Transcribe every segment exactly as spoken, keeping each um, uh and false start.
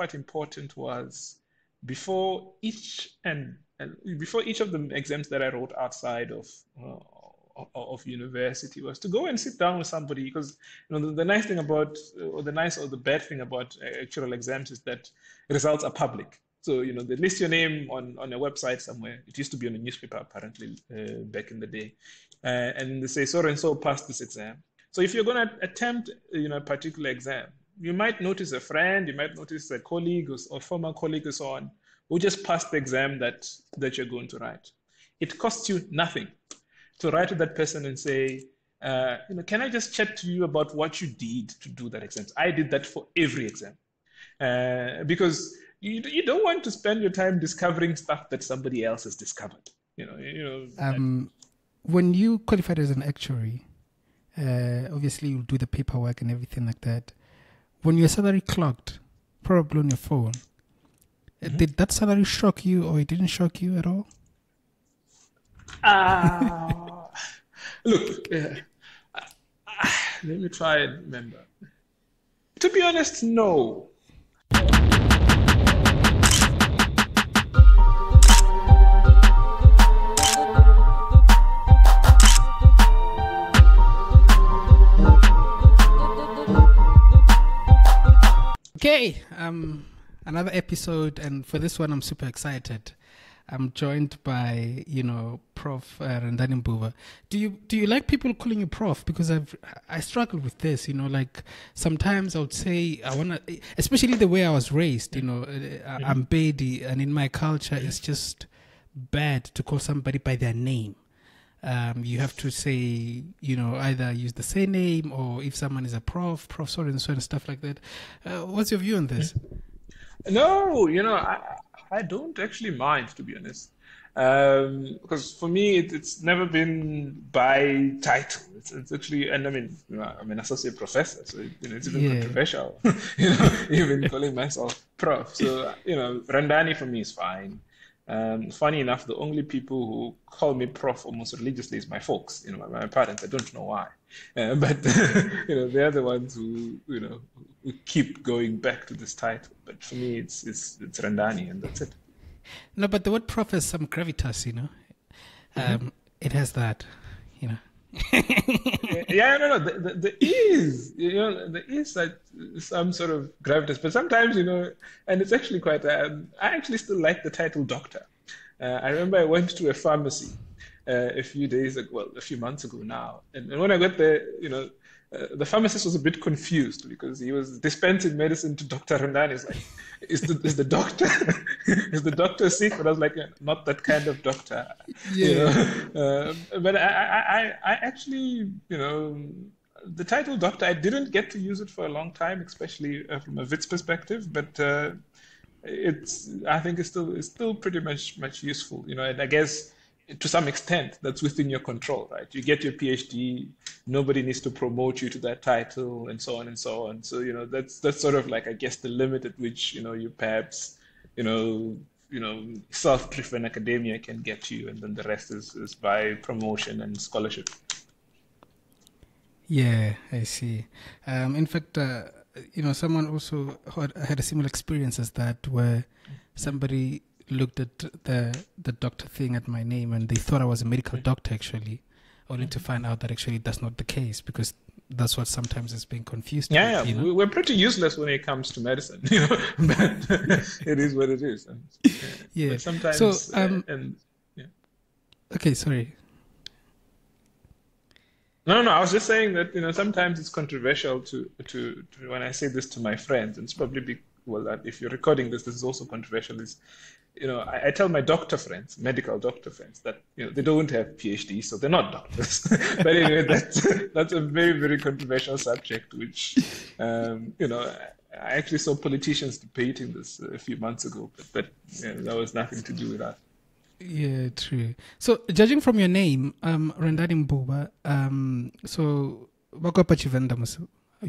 quite important was before each and, and before each of the exams that I wrote outside of uh, of university was to go and sit down with somebody, because you know the, the nice thing about or the nice or the bad thing about actuarial exams is that results are public. So you know they list your name on on a website somewhere. It used to be on a newspaper apparently uh, back in the day, uh, and they say so and so passed this exam. So if you're going to attempt you know a particular exam, you might notice a friend, you might notice a colleague or, or former colleague or so on who just passed the exam that that you're going to write. It costs you nothing to write to that person and say, uh, you know, can I just chat to you about what you did to do that exam? I did that for every exam. Uh, because you, you don't want to spend your time discovering stuff that somebody else has discovered. You know, you know. Um, when you qualified as an actuary, uh, obviously you'll do the paperwork and everything like that. When your salary clocked, probably on your phone, mm-hmm. did that salary shock you or it didn't shock you at all? Uh... Look, uh, uh, uh, let me try and remember. To be honest, no. Okay, um, another episode, and for this one, I'm super excited. I'm joined by, you know, Professor Uh, Rendani Mbuvha. Do you do you like people calling you Prof? Because I've I struggle with this, you know. Like sometimes I would say I wanna, especially the way I was raised, you know, I, I'm Bedi, and in my culture, it's just bad to call somebody by their name. Um, you have to say, you know, either use the surname or if someone is a Prof, Prof so and so and stuff like that. Uh, what's your view on this? No, you know, I. I don't actually mind, to be honest, um, because for me it, it's never been by title. It's, it's actually, and I mean, you know, I'm an associate professor, so you know, it's even yeah. controversial. You know, even calling myself Prof. So you know, Rendani for me is fine. Um, funny enough, the only people who call me Prof almost religiously is my folks. You know, my, my parents. I don't know why, uh, but you know, they're the ones who you know who keep going back to this title. But for me, it's it's it's Rendani, and that's it. No, but the word Prof has some gravitas, you know. Mm-hmm. Um, it has that, you know. yeah, no, no, there, there is, you know, there is that some sort of gravitas, but sometimes, you know, and it's actually quite, um, I actually still like the title doctor. Uh, I remember I went to a pharmacy uh, a few days ago, well, a few months ago now, and, and when I got there, you know, uh, the pharmacist was a bit confused because he was dispensing medicine to Doctor Rendani. He's like, is the, is the doctor, is the doctor sick? But I was like, not that kind of doctor. Yeah. You know? uh, but I, I, I actually, you know, the title doctor, I didn't get to use it for a long time, especially from a Wits perspective, but uh, it's, I think it's still, it's still pretty much, much useful, you know, and I guess, to some extent, that's within your control, right? You get your PhD, nobody needs to promote you to that title, and so on and so on. So, you know, that's that's sort of like, I guess, the limit at which, you know, you perhaps, you know, you know, self-driven academia can get you, and then the rest is, is by promotion and scholarship. Yeah, I see. Um, in fact, uh, you know, someone also had, had a similar experience as that, where somebody looked at the the doctor thing at my name, and they thought I was a medical doctor, actually, only to find out that actually that's not the case, because that's what sometimes is being confused. Yeah, with, yeah. You know? We're pretty useless when it comes to medicine, you know? But it is what it is. And, yeah. yeah. But sometimes, so, um, uh, and, yeah. Okay, sorry. No, no, I was just saying that, you know, sometimes it's controversial to, to, to when I say this to my friends, and it's probably be, well, if you're recording this, this is also controversial, is, you know, I, I tell my doctor friends, medical doctor friends, that, you know, they don't have PhDs, so they're not doctors. But anyway, that's, that's a very, very controversial subject, which, um, you know, I actually saw politicians debating this a few months ago, but, but you know, that was nothing to do with us. Yeah, true. So, judging from your name, um, Rendani Mbuvha, um, so,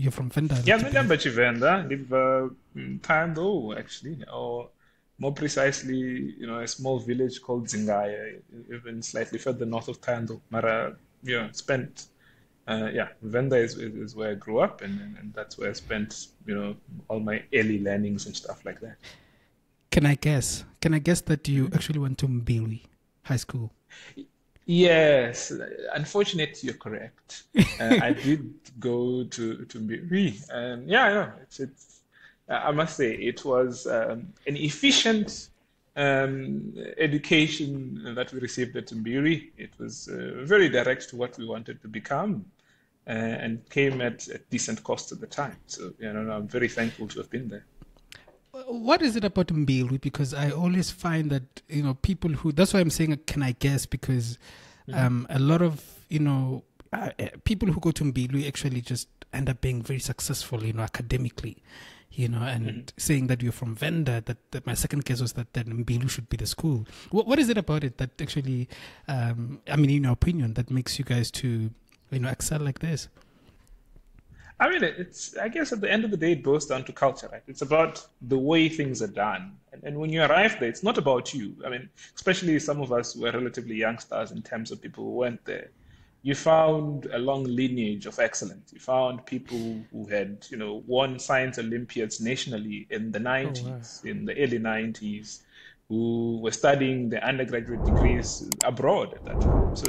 you're from Venda? Yeah, I'm from Venda. Live in Tandukmara, actually, or more precisely, you know, a small village called Zingaya, even slightly further north of Tandukmara. You know, spent uh, yeah, Venda is, is, is where I grew up, and, and, and that's where I spent, you know, all my early learnings and stuff like that. Can I guess? Can I guess that you actually went to Mbili High School? Yes, unfortunately, you're correct. Uh, I did go to to Mbili, and yeah, yeah, it's, it's I must say it was um, an efficient um, education that we received at Mbili. It was uh, very direct to what we wanted to become, uh, and came at a decent cost at the time. So, you know, I'm very thankful to have been there. What is it about Mbili? Because I always find that, you know, people who, that's why I'm saying, can I guess? Because um, a lot of, you know, uh, people who go to Mbili actually just end up being very successful, you know, academically, you know, and mm-hmm. saying that you're from Venda, that, that my second guess was that, that Mbili should be the school. What, what is it about it that actually, um, I mean, in your opinion, that makes you guys to, you know, excel like this? I mean, it's, I guess at the end of the day, it boils down to culture, right? It's about the way things are done. And, and when you arrive there, it's not about you. I mean, especially some of us were relatively youngsters in terms of people who went there. You found a long lineage of excellence. You found people who had, you know, won science Olympiads nationally in the nineties, oh, wow. in the early nineties, who were studying their undergraduate degrees abroad at that time. So,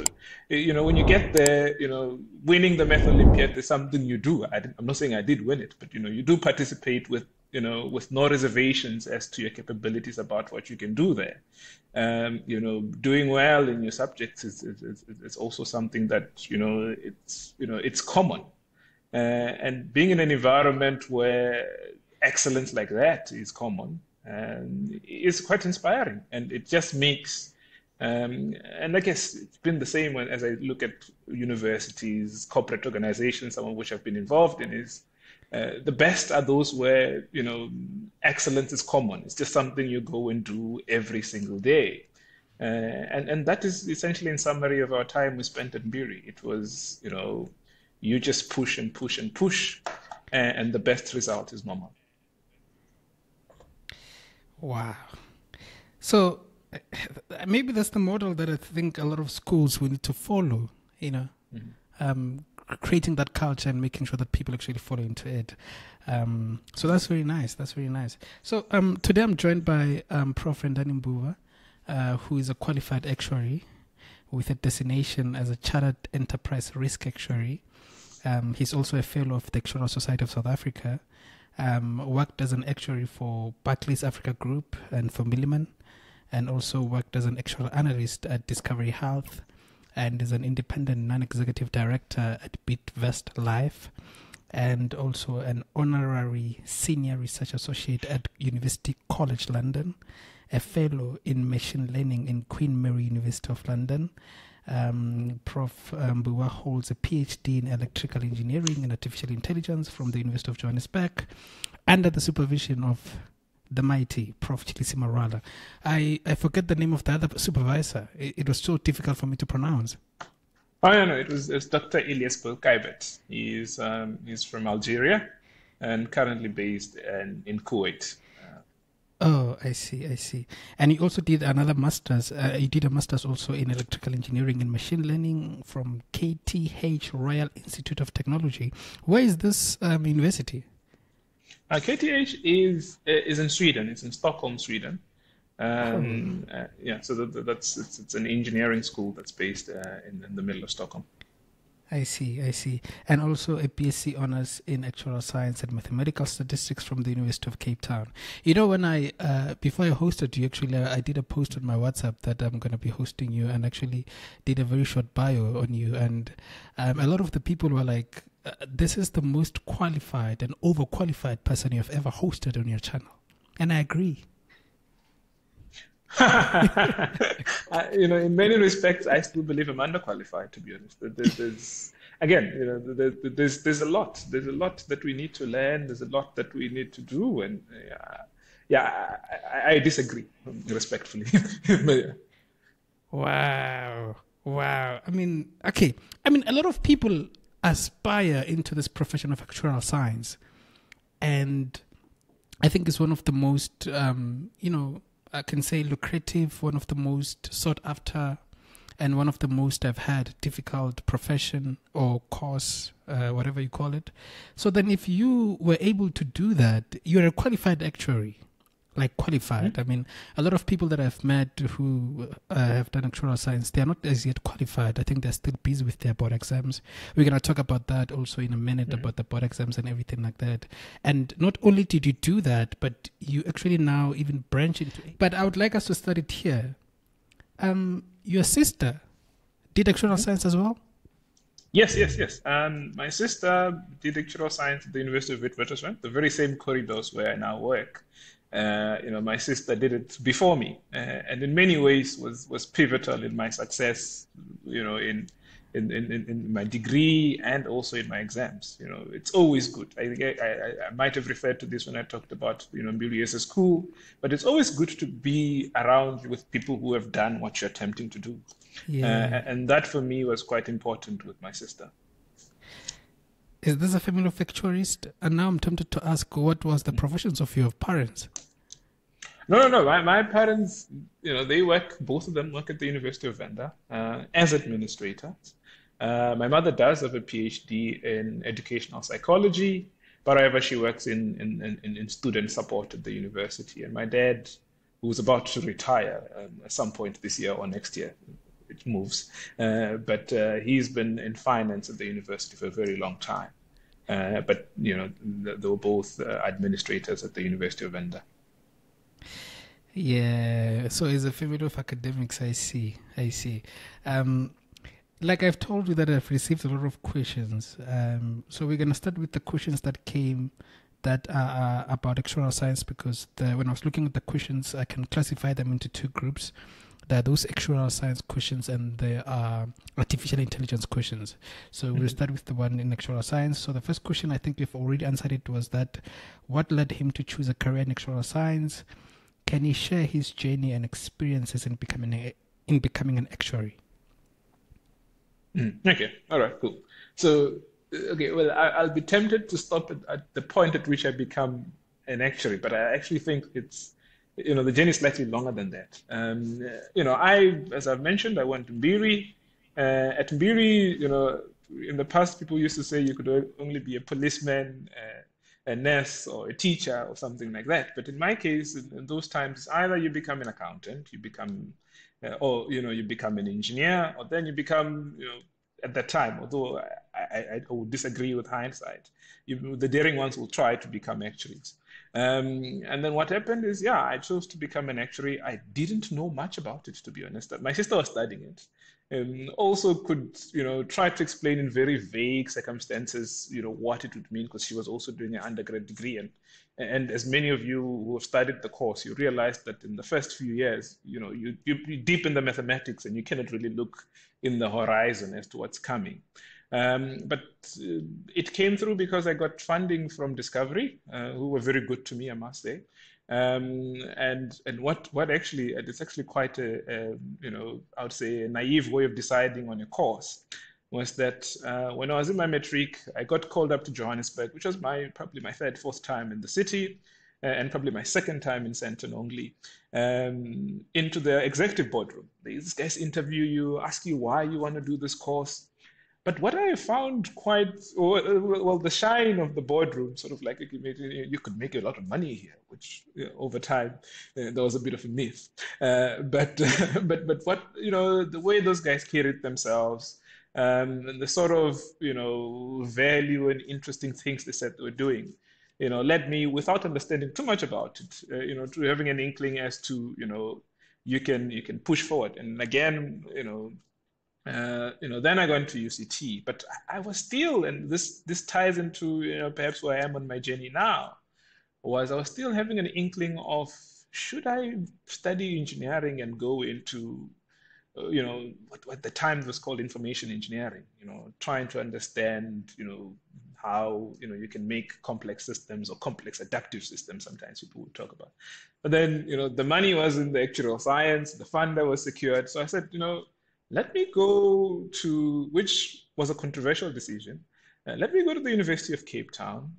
you know, when you get there, you know, winning the Math Olympiad is something you do. I didn't, I'm not saying I did win it, but, you know, you do participate with, you know, with no reservations as to your capabilities about what you can do there. Um, you know, doing well in your subjects is, is, is, is also something that, you know, it's, you know, it's common. Uh, and being in an environment where excellence like that is common, and it's quite inspiring, and it just makes um and I guess it's been the same when as I look at universities, corporate organizations, some of which I've been involved in, is uh, the best are those where, you know, excellence is common. It's just something you go and do every single day, uh, and and that is essentially, in summary, of our time we spent at Mbili. It was, you know, you just push and push and push, and, and the best result is normal. Wow. So maybe that's the model that I think a lot of schools will need to follow, you know, mm-hmm. um, creating that culture and making sure that people actually follow into it. Um, so that's very nice. That's very nice. So um, today I'm joined by um, Professor Rendani Mbuvha, uh, who is a qualified actuary with a designation as a Chartered Enterprise Risk Actuary. Um, he's also a fellow of the Actuarial Society of South Africa. Um, worked as an actuary for Barclays Africa Group and for Milliman, and also worked as an actuarial analyst at Discovery Health, and is an independent non-executive director at Bidvest Life, and also an honorary senior research associate at University College London, a fellow in machine learning in Queen Mary University of London. Um, Professor Mbuvha holds a PhD in electrical engineering and artificial intelligence from the University of Johannesburg, under the supervision of the mighty Professor Chilissima Rada. I, I forget the name of the other supervisor. It, it was so difficult for me to pronounce. Oh, no, no, it was, it was Doctor Elias Belkaibet. He's, um, he's from Algeria and currently based in, in Kuwait. Oh, I see, I see. And you also did another master's. Uh, you did a master's also in electrical engineering and machine learning from K T H Royal Institute of Technology. Where is this um, university? Uh, K T H is is in Sweden. It's in Stockholm, Sweden. Um, oh. uh, yeah, so that, that's it's, it's an engineering school that's based uh, in, in the middle of Stockholm. I see, I see. And also a BSc Honours in Actuarial Science and Mathematical Statistics from the University of Cape Town. You know, when I, uh, before I hosted you, actually, I, I did a post on my WhatsApp that I'm going to be hosting you, and actually did a very short bio on you. And um, a lot of the people were like, uh, this is the most qualified and overqualified person you have ever hosted on your channel. And I agree. uh, you know, in many respects, I still believe I'm underqualified. To be honest, there, there's again, you know, there, there's there's a lot, there's a lot that we need to learn. There's a lot that we need to do, and uh, yeah, I, I disagree respectfully. But, yeah. Wow, wow. I mean, okay. I mean, a lot of people aspire into this profession of actuarial science, and I think it's one of the most, um, you know. I can say lucrative, one of the most sought after and one of the most I've had difficult profession or course, uh, whatever you call it. So then if you were able to do that, you're a qualified actuary, like qualified. Mm-hmm. I mean, a lot of people that I've met who uh, have done actuarial science, they are not as yet qualified. I think they're still busy with their board exams. We're going to talk about that also in a minute, mm-hmm. about the board exams and everything like that. And not only did you do that, but you actually now even branch into it. But I would like us to start it here. Um, your sister did actuarial mm-hmm. science as well? Yes, yes, yes. Um, my sister did actuarial science at the University of Witwatersrand, the very same corridors where I now work. Uh, you know, my sister did it before me, uh, and in many ways was was pivotal in my success, you know, in, in in in my degree and also in my exams. You know, it's always good. I think I, I, I might have referred to this when I talked about, you know, Mbili as a school, but it's always good to be around with people who have done what you're attempting to do. Yeah. Uh, and that for me was quite important with my sister. Is this a family of actuaries? And now I'm tempted to ask, what was the professions of your parents? No, no, no. My, my parents, you know, they work, both of them work at the University of Venda uh, as administrators. Uh, my mother does have a PhD in educational psychology, but however, she works in, in, in, in student support at the university. And my dad, who's about to retire um, at some point this year or next year, it moves, uh, but uh, he's been in finance at the university for a very long time. Uh, but, you know, they were both uh, administrators at the University of Venda. Yeah, so it's a family of academics, I see, I see. Um, like I've told you that I've received a lot of questions. Um, so we're going to start with the questions that came that are about actuarial science, because the, when I was looking at the questions, I can classify them into two groups. There are those actuarial science questions and there are artificial intelligence questions. So mm-hmm. we'll start with the one in actuarial science. So the first question, I think you've already answered it, was that what led him to choose a career in actuarial science? Can he share his journey and experiences in becoming a, in becoming an actuary? Mm. Okay, all right, cool. So, okay, well, I, I'll be tempted to stop at, at the point at which I become an actuary, but I actually think it's, you know, the journey is slightly longer than that. Um, you know, I, as I've mentioned, I went to Mbiri. Uh, at Mbiri, you know, in the past, people used to say you could only be a policeman, uh, a nurse, or a teacher, or something like that. But in my case, in, in those times, either you become an accountant, you become, uh, or, you know, you become an engineer, or then you become, you know, at that time, although I, I, I would disagree with hindsight, you, the daring ones will try to become actuaries. Um, and then what happened is, yeah, I chose to become an actuary. I didn't know much about it, to be honest. My sister was studying it. Um, also could, you know, try to explain in very vague circumstances, you know, what it would mean, because she was also doing an undergrad degree. And, and as many of you who have studied the course, you realize that in the first few years, you know, you, you, you're deep in the mathematics and you cannot really look in the horizon as to what's coming. Um, but uh, it came through because I got funding from Discovery, uh, who were very good to me, I must say. Um, and and what what actually, it's actually quite a, a, you know, I would say a naive way of deciding on a course, was that uh, when I was in my matric, I got called up to Johannesburg, which was my probably my third, fourth time in the city, uh, and probably my second time in Sandton only, um, into the executive boardroom. These guys interview you, ask you why you want to do this course. But what I found quite, well, the shine of the boardroom, sort of like you could make a lot of money here, which you know, over time, uh, there was a bit of a myth. Uh, but, but, but what, you know, the way those guys carried themselves, um, and the sort of, you know, value and interesting things they said they were doing, you know, led me, without understanding too much about it, uh, you know, to having an inkling as to, you know, you can, you can push forward. And again, you know, Uh, you know, then I got into U C T, but I was still, and this this ties into, you know, perhaps where I am on my journey now, was I was still having an inkling of, should I study engineering and go into, uh, you know, what, what at the time was called information engineering, you know, trying to understand, you know, how, you know, you can make complex systems or complex adaptive systems, sometimes people would talk about. But then, you know, the money was in the actuarial science, the funder was secured. So I said, you know, let me go to, which was a controversial decision, uh, let me go to the University of Cape Town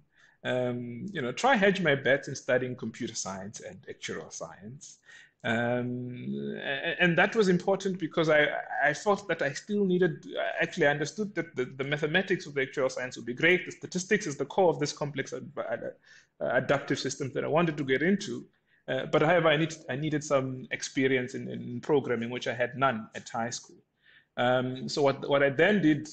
um, you know, try hedge my bets in studying computer science and actuarial science. Um, and that was important because I, I felt that I still needed, actually I understood that the, the mathematics of the actuarial science would be great. The statistics is the core of this complex ad, ad, adaptive system that I wanted to get into. Uh, but however, I, need, I needed some experience in, in programming, which I had none at high school. Um, so what, what I then did,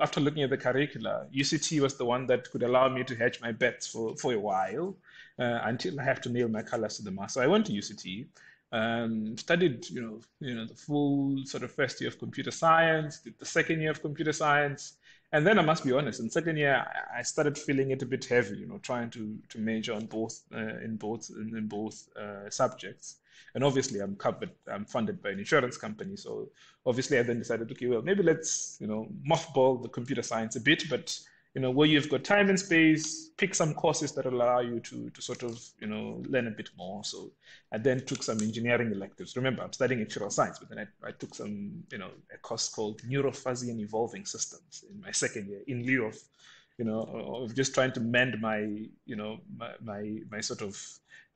after looking at the curricula, U C T was the one that could allow me to hedge my bets for, for a while uh, until I have to nail my colors to the mast. So I went to U C T. Um, studied, you know, you know, the full sort of first year of computer science, did the second year of computer science, and then I must be honest. In second year, I started feeling it a bit heavy, you know, trying to to major on both uh, in both in, in both uh, subjects. And obviously, I'm covered, I'm funded by an insurance company, so obviously, I then decided, okay, well, maybe let's, you know, mothball the computer science a bit, but you know, where you've got time and space, pick some courses that allow you to, to sort of, you know, learn a bit more. So I then took some engineering electives. Remember, I'm studying actuarial science, but then I, I took some, you know, a course called Neurofuzzy and Evolving Systems in my second year in lieu of, you know, of just trying to mend my, you know, my, my, my sort of,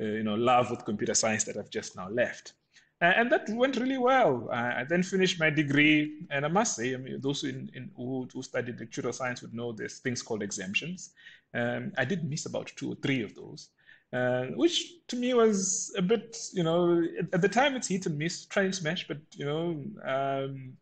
uh, you know, love with computer science that I've just now left. And that went really well. I then finished my degree, and I must say, I mean, those in, in, who, who studied actuarial science would know there's things called exemptions. Um, I did miss about two or three of those, uh, which to me was a bit, you know, at, at the time it's hit and miss, try and smash, but, you know, um,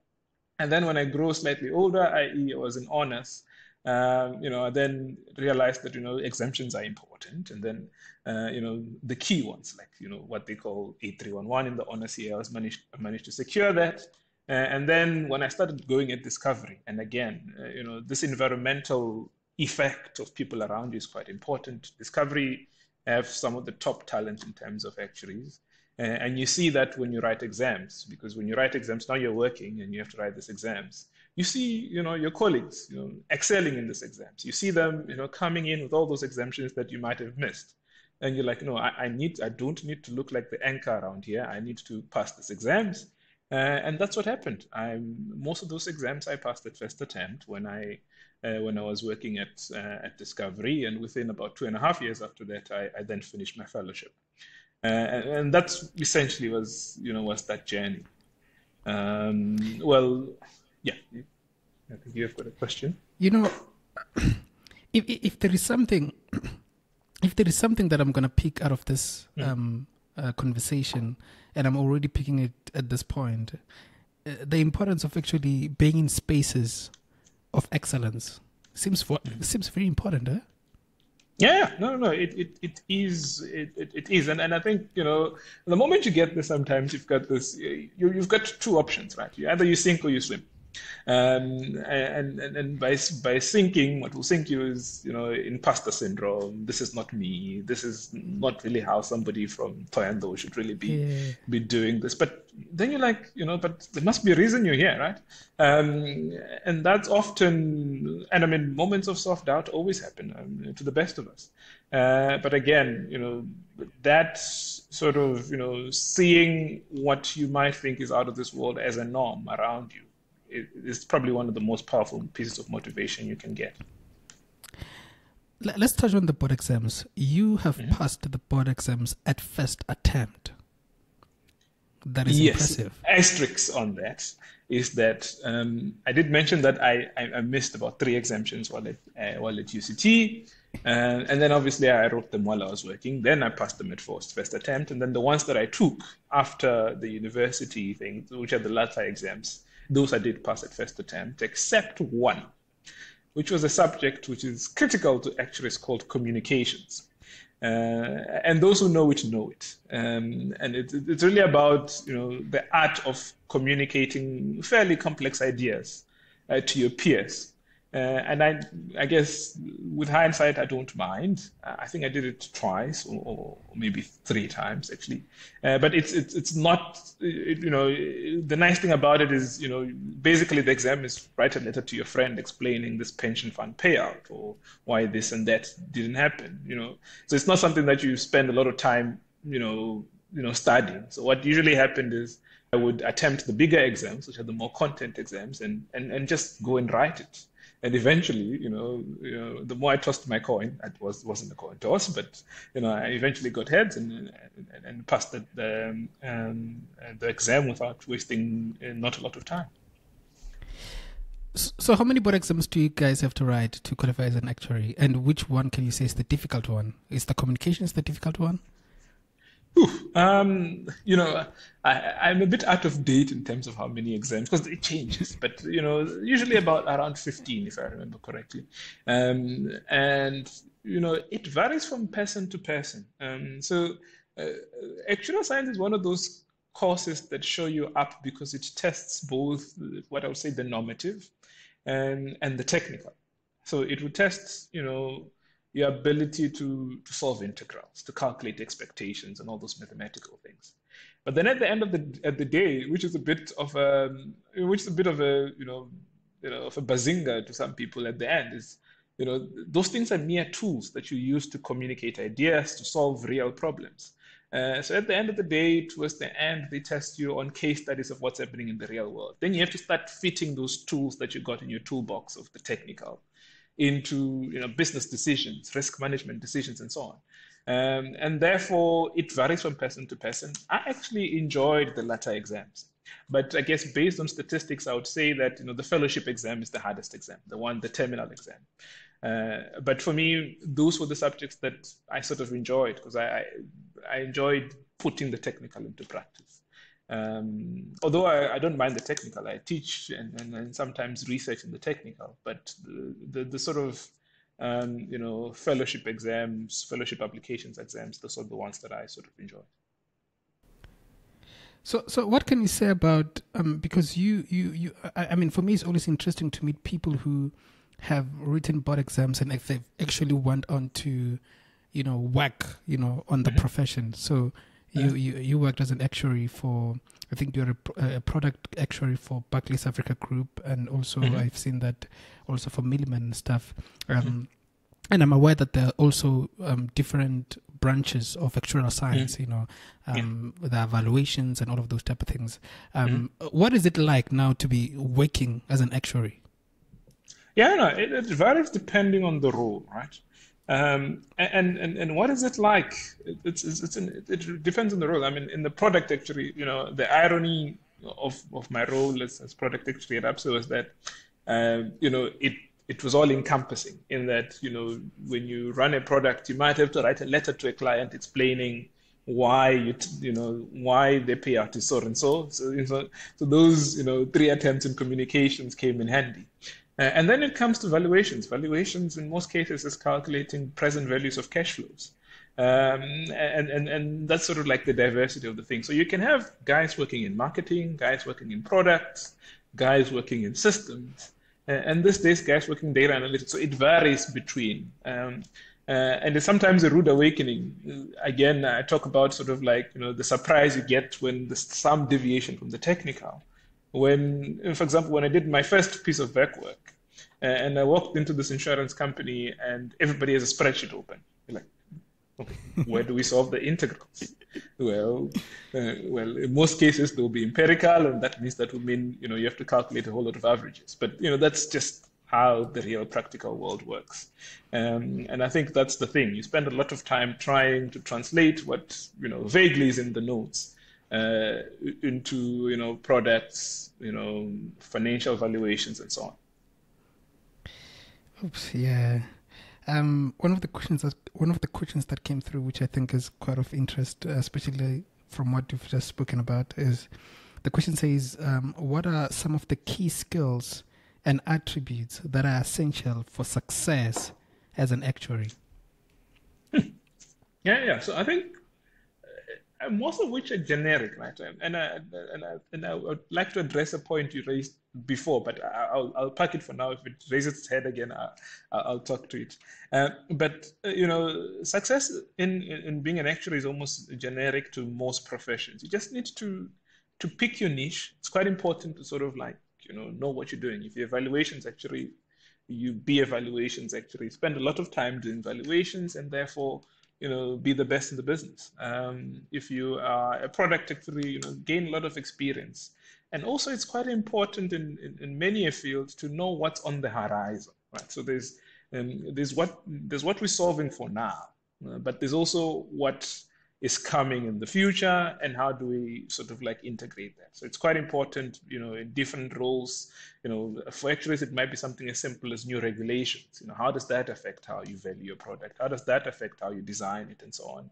and then when I grew slightly older, that is I was in honors, Um, you know, I then realized that, you know, exemptions are important. And then, uh, you know, the key ones, like, you know, what they call eight three one one in the honors year, I was managed, I managed to secure that. Uh, and then when I started going at Discovery, and again, uh, you know, this environmental effect of people around you is quite important. Discovery have some of the top talent in terms of actuaries. Uh, and you see that when you write exams, because when you write exams, now you're working and you have to write these exams. You see, you know, your colleagues, you know, excelling in these exams. You see them, you know, coming in with all those exemptions that you might have missed, and you're like, no, I, I need, I don't need to look like the E N C A around here. I need to pass these exams, uh, and that's what happened. I'm most of those exams I passed at first attempt when I, uh, when I was working at uh, at Discovery, and within about two and a half years after that, I, I then finished my fellowship, uh, and, and that's essentially was, you know, was that journey. Um, well. Yeah, I think you have got a question. You know, if if there is something, if there is something that I'm going to pick out of this mm. um, uh, conversation, and I'm already picking it at this point, uh, the importance of actually being in spaces of excellence seems for, mm. seems very important, eh? Yeah, no, no, it it it is, it, it it is, and and I think, you know, the moment you get this, sometimes you've got this, you you've got two options, right? You either you sink or you swim. Um, and, and, and by, by sinking, what will sink you is, you know, imposter syndrome. This is not me. This is not really how somebody from Thohoyandou should really be, yeah. be doing this. But then you're like, you know, but there must be a reason you're here, right? Um, and that's often, and I mean, moments of self-doubt always happen um, to the best of us. Uh, but again, you know, that sort of, you know, seeing what you might think is out of this world as a norm around you, it's probably one of the most powerful pieces of motivation you can get. Let's touch on the board exams. You have mm-hmm. passed the board exams at first attempt. That is yes. impressive. Asterisk on that is that um, I did mention that I, I missed about three exemptions while at, uh, while at U C T. Uh, and then obviously I wrote them while I was working. Then I passed them at first, first attempt. And then the ones that I took after the university thing, which are the latter exams, those I did pass at first attempt, except one, which was a subject which is critical to actuaries called communications. Uh, and those who know it, know it. Um, and it, it's really about, you know, the art of communicating fairly complex ideas uh, to your peers. Uh, and I, I guess with hindsight, I don't mind. I think I did it twice or, or maybe three times actually. Uh, but it's, it's, it's not, it, you know, the nice thing about it is, you know, basically the exam is write a letter to your friend explaining this pension fund payout or why this and that didn't happen, you know. So it's not something that you spend a lot of time, you know, you know, studying. So what usually happened is I would attempt the bigger exams, which are the more content exams, and, and, and just go and write it. And eventually, you know, you know, the more I tossed my coin, it was, wasn't a coin toss, but, you know, I eventually got heads and and, and passed the, the, um, the exam without wasting not a lot of time. So how many board exams do you guys have to write to qualify as an actuary? And which one can you say is the difficult one? Is the communications the difficult one? Ooh, um, you know, I, I'm a bit out of date in terms of how many exams, because it changes. But, you know, usually about around fifteen, if I remember correctly. Um, and, you know, it varies from person to person. Um, so uh, actuarial science is one of those courses that show you up because it tests both what I would say the normative and and the technical. So it would test, you know, your ability to, to solve integrals, to calculate expectations and all those mathematical things. But then at the end of the at the day, which is a bit of a which is a bit of a you know you know of a bazinga to some people at the end is, you know, those things are mere tools that you use to communicate ideas, to solve real problems. Uh, so at the end of the day, towards the end, they test you on case studies of what's happening in the real world. Then you have to start fitting those tools that you got in your toolbox of the technical into, you know, business decisions, risk management decisions, and so on. Um, and therefore, it varies from person to person. I actually enjoyed the latter exams. But I guess based on statistics, I would say that, you know, the fellowship exam is the hardest exam, the one, the terminal exam. Uh, but for me, those were the subjects that I sort of enjoyed because I, I I enjoyed putting the technical into practice. Um, although I, I don't mind the technical, I teach and, and, and sometimes research in the technical, but the, the, the sort of, um, you know, fellowship exams, fellowship applications exams, those are the ones that I sort of enjoy. So, so what can you say about, um, because you, you, you I, I mean, for me, it's always interesting to meet people who have written board exams and they've actually went on to, you know, work, you know, on the mm-hmm. profession. So you, uh, you, you worked as an actuary for, I think you're a, a product actuary for Barclays Africa Group. And also mm-hmm. I've seen that also for Milliman and stuff. Um, mm-hmm. And I'm aware that there are also um, different branches of actuarial science, mm-hmm. you know, um, yeah. the evaluations and all of those type of things. Um, mm-hmm. What is it like now to be working as an actuary? Yeah, no, it, it varies depending on the role, right? Um, and, and, and what is it like? It's, it's, it's an, it depends on the role. I mean, in the product actuary, you know, the irony of, of my role as, as product actuary at A B S A was that, um, you know, it, it was all encompassing in that, you know, when you run a product, you might have to write a letter to a client explaining why, you, you know, why the payout is so and so. So, you know, so those, you know, three attempts in communications came in handy. Uh, and then it comes to valuations. Valuations, in most cases, is calculating present values of cash flows. Um, and, and, and that's sort of like the diversity of the thing. So you can have guys working in marketing, guys working in products, guys working in systems, uh, and these days, guys working in data analytics. So it varies between. Um, uh, and it's sometimes a rude awakening. Again, I talk about sort of like, you know, the surprise you get when there's some deviation from the technical. When, for example, when I did my first piece of back work, uh, and I walked into this insurance company, and everybody has a spreadsheet open. You're like, okay, where do we solve the integrals? Well, uh, well, in most cases they'll be empirical, and that means that will mean you know you have to calculate a whole lot of averages. But you know that's just how the real practical world works, um, and I think that's the thing. You spend a lot of time trying to translate what you know vaguely is in the notes. Uh, into, you know, products, you know, financial valuations and so on. Oops, yeah. Um, one of the questions that one of the questions that came through, which I think is quite of interest, uh, especially from what you've just spoken about, is the question says, um, what are some of the key skills and attributes that are essential for success as an actuary? Hmm. Yeah, yeah. So I think most of which are generic, right? And I, and I, and I would like to address a point you raised before, but I'll, I'll park it for now. If it raises its head again, I'll, I'll talk to it. Uh, but, you know, success in, in being an actuary is almost generic to most professions. You just need to, to pick your niche. It's quite important to sort of like, you know, know what you're doing. If your evaluations actually, you be evaluations actually, spend a lot of time doing valuations and therefore, you know, be the best in the business. Um, if you are a product actuary, you know, gain a lot of experience And also it's quite important in, in, in many a field to know what's on the horizon, right? So there's, um, there's, what, there's what we're solving for now, uh, but there's also what is coming in the future and how do we sort of like integrate that. So it's quite important, you know, in different roles, you know, for actuaries, it might be something as simple as new regulations. You know, how does that affect how you value your product? How does that affect how you design it and so on?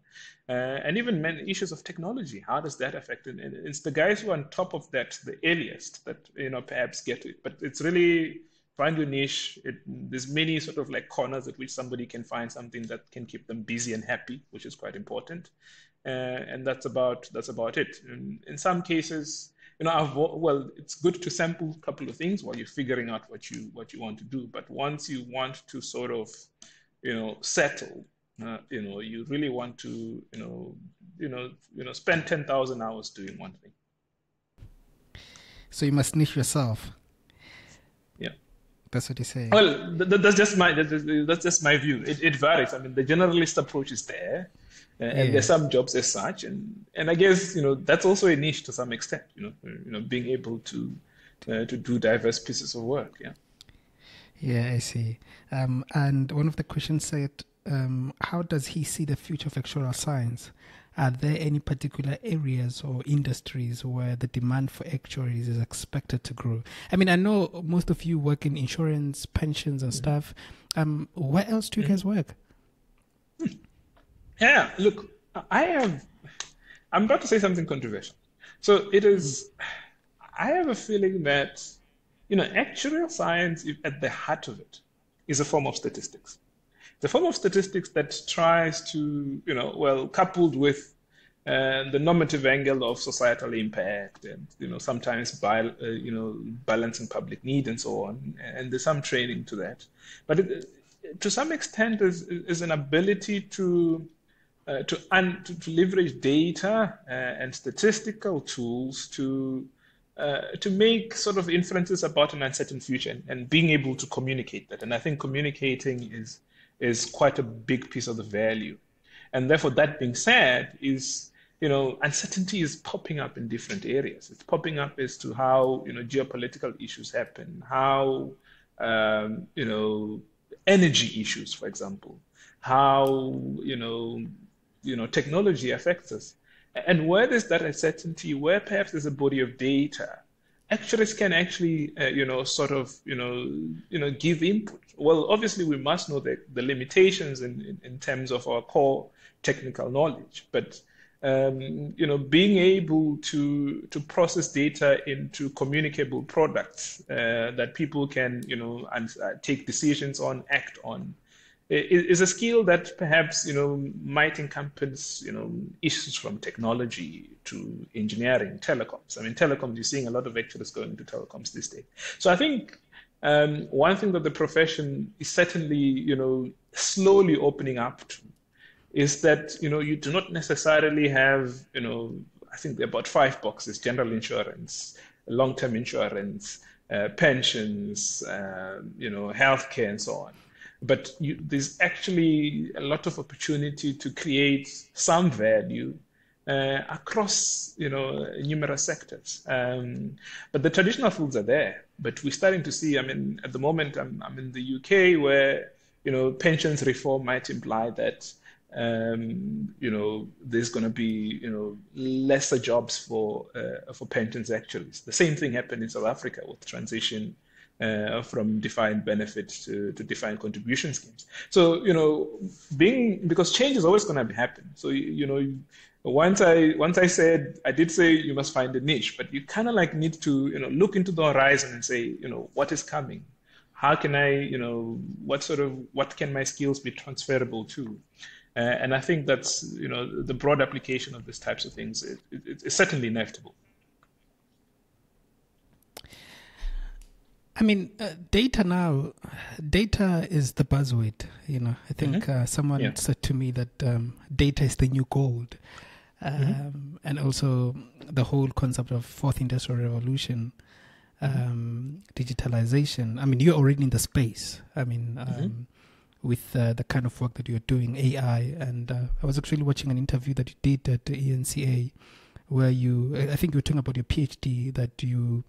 Uh, and even many issues of technology, how does that affect it? And it's the guys who are on top of that, the earliest that, you know, perhaps get it, but it's really find your niche. It, there's many sort of like corners at which somebody can find something that can keep them busy and happy, which is quite important. Uh, and that's about that's about it. In, in some cases, you know, I've, well, it's good to sample a couple of things while you're figuring out what you what you want to do. But once you want to sort of, you know, settle, uh, you know, you really want to, you know, you know, you know, spend ten thousand hours doing one thing. So you must niche yourself. That's what you say. Well, that, that's just my that's just my view. It, it varies. I mean, the generalist approach is there, uh, and yeah. There's some jobs as such, and and I guess you know that's also a niche to some extent. You know, you know, being able to uh, to do diverse pieces of work. Yeah. Yeah, I see. Um, and one of the questions said, um, how does he see the future of actuarial science? Are there any particular areas or industries where the demand for actuaries is expected to grow? I mean, I know most of you work in insurance, pensions, and mm-hmm. stuff. Um, where else do you mm-hmm. guys work? Yeah, look, I have, I'm about to say something controversial. So it is, I have a feeling that, you know, actuarial science at the heart of it is a form of statistics. The form of statistics that tries to, you know, well, coupled with uh, the normative angle of societal impact and, you know, sometimes, by, uh, you know, balancing public need and so on. And there's some training to that. But it, to some extent is, is an ability to, uh, to, un, to, to leverage data uh, and statistical tools to, Uh, to make sort of inferences about an uncertain future and, and being able to communicate that. And I think communicating is is quite a big piece of the value. And therefore, that being said, is, you know, uncertainty is popping up in different areas. It's popping up as to how, you know, geopolitical issues happen, how, um, you know, energy issues, for example, how, you know, you know, technology affects us. And where there's that uncertainty, where perhaps there's a body of data, actuaries can actually, uh, you know, sort of, you know, you know, give input. Well, obviously, we must know the, the limitations in, in, in terms of our core technical knowledge. But, um, you know, being able to to process data into communicable products uh, that people can, you know, and uh, take decisions on, act on, is a skill that perhaps, you know, might encompass, you know, issues from technology to engineering, telecoms. I mean, telecoms, you're seeing a lot of actuaries going into telecoms these days. So I think um, one thing that the profession is certainly, you know, slowly opening up to is that, you know, you do not necessarily have, you know, I think there are about five boxes: general insurance, long-term insurance, uh, pensions, uh, you know, healthcare and so on. But you, there's actually a lot of opportunity to create some value uh, across, you know, numerous sectors. Um, but the traditional fields are there. But we're starting to see, I mean, at the moment, I'm, I'm in the U K where, you know, pensions reform might imply that, um, you know, there's going to be, you know, lesser jobs for, uh, for pensions actuaries. The same thing happened in South Africa with transition Uh, from defined benefits to, to defined contribution schemes. So, you know, being, because change is always going to happen. So, you, you know, once I once I said, I did say you must find a niche, but you kind of like need to, you know, look into the horizon and say, you know, what is coming? How can I, you know, what sort of, what can my skills be transferable to? Uh, and I think that's, you know, the broad application of these types of things is it, it, it's certainly inevitable. I mean, uh, data now, data is the buzzword, you know. I think mm-hmm. uh, someone yeah. said to me that um, data is the new gold. Um, mm-hmm. And also the whole concept of fourth industrial revolution, um, mm-hmm. digitalization. I mean, you're already in the space. I mean, um, mm-hmm. with uh, the kind of work that you're doing, A I. And uh, I was actually watching an interview that you did at the E N C A where you, I think you were talking about your PhD, that you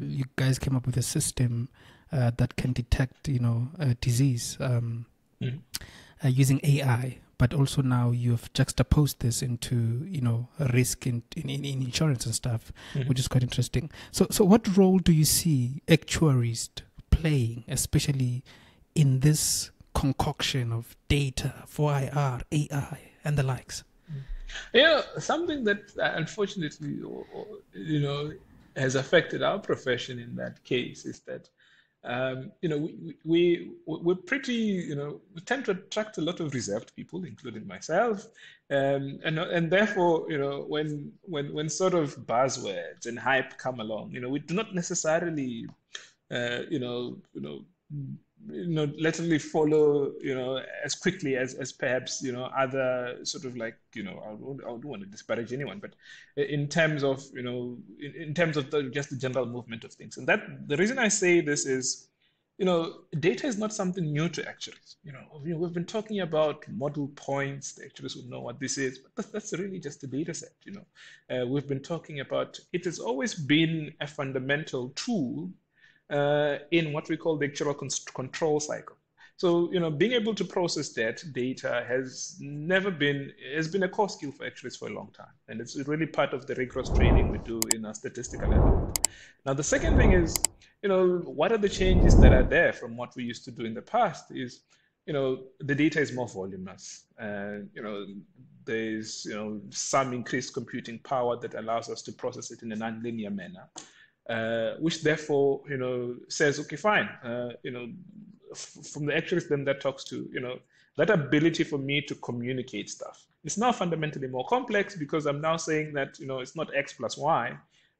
you guys came up with a system uh, that can detect, you know, a disease um, mm. uh, using A I. But also now you've juxtaposed this into, you know, risk in, in, in insurance and stuff, mm-hmm. which is quite interesting. So, so what role do you see actuaries playing, especially in this concoction of data for I R, A I, and the likes? Yeah, something that unfortunately, you know, has affected our profession in that case is that Um, you know, we, we, we're pretty, you know, we tend to attract a lot of reserved people, including myself. Um, and, and therefore, you know, when, when, when sort of buzzwords and hype come along, you know, we do not necessarily, uh, you know, you know, you know, literally follow, you know, as quickly as, as perhaps, you know, other sort of like, you know, I don't, I don't want to disparage anyone, but in terms of, you know, in, in terms of the, just the general movement of things. And that, the reason I say this is, you know, data is not something new to actuaries. You know, we've been talking about model points. The actuaries will know what this is, but that's really just a data set, you know. Uh, we've been talking about, it has always been a fundamental tool Uh, in what we call the actuarial control cycle. So, you know, being able to process that data has never been, has been a core skill for actuaries for a long time. And it's really part of the rigorous training we do in our statistical element. Now, the second thing is, you know, what are the changes that are there from what we used to do in the past is, you know, the data is more voluminous. Uh, you know, there's, you know, some increased computing power that allows us to process it in a nonlinear manner. Uh, which therefore, you know, says, okay, fine, uh, you know, from the actuaries then that talks to, you know, that ability for me to communicate stuff. It's now fundamentally more complex because I'm now saying that, you know, it's not X plus Y,